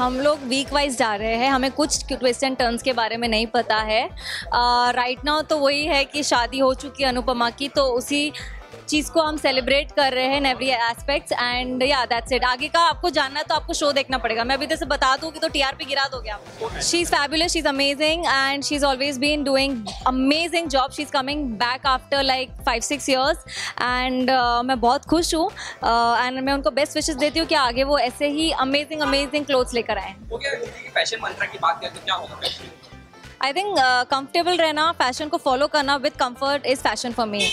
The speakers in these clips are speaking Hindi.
हम लोग वीक वाइज जा रहे हैं, हमें कुछ ट्विस्ट एंड टर्न्स के बारे में नहीं पता है। राइट नाउ तो वही है कि शादी हो चुकी है अनुपमा की, तो उसी चीज़ को हम सेलिब्रेट कर रहे हैं इन एवरी एस्पेक्ट्स एंड या दैट्स इट। आगे का आपको जानना है तो आपको शो देखना पड़ेगा। मैं अभी जैसे बता दूँ कि तो टीआरपी गिरा दोगे आप। She is fabulous, she is amazing and she is always been doing amazing job. She is coming back after like 5-6 years and मैं बहुत खुश हूँ एंड मैं उनको बेस्ट विशेस देती हूँ कि आगे वो ऐसे ही अमेजिंग अमेजिंग क्लोथ्स लेकर आए। फैशन मंत्र की बात करें तो क्या होगा? आई थिंक कंफर्टेबल रहना, फैशन को फॉलो करना with comfort is fashion for me.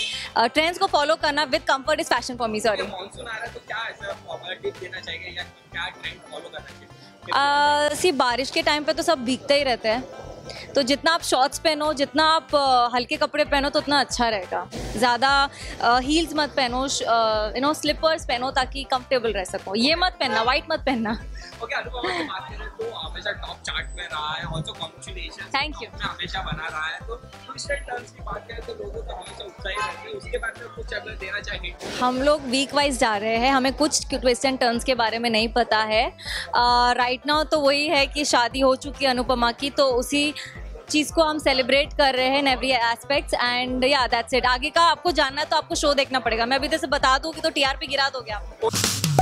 Trends को फॉलो करना with comfort is fashion for me. Sorry, monsoon आ रहा है तो क्या ऐसा फॉर्मल टिप देना चाहिए या क्या ट्रेंड फॉलो करना चाहिए? बारिश के टाइम पे तो सब भीगते ही रहते हैं, तो जितना आप शॉर्ट्स पहनो, जितना आप हल्के कपड़े पहनो तो उतना अच्छा रहेगा। ज़्यादा हील्स मत पहनो, यू नो स्लीपर्स पहनो ताकि कंफर्टेबल रह सको। ये मत पहनना, वाइट मत पहनना। ओके, अनुपमा की बात करें तो हमेशा टॉप चार्ट में रहा है और जो कॉन्ग्रेचुलेशन थैंक यू हमेशा बना रहा है। तो ट्विस्ट एंड टर्न्स की बात करें तो लोगों को हमेशा उत्साहित रहती है, उसके बारे में कुछ अगर देना चाहिए? हम लोग वीक वाइज जा रहे हैं, हमें कुछ ट्विस्ट एंड टर्न्स के बारे में नहीं पता है। राइट नाउ तो वही है कि शादी हो चुकी है अनुपमा की, तो उसी चीज़ को हम सेलिब्रेट कर रहे हैं इन एवरी एस्पेक्ट्स एंड या दैट्स इट। आगे का आपको जानना है तो आपको शो देखना पड़ेगा। मैं अभी जैसे बता दूँ कि तो टीआरपी गिरा दोगे आप।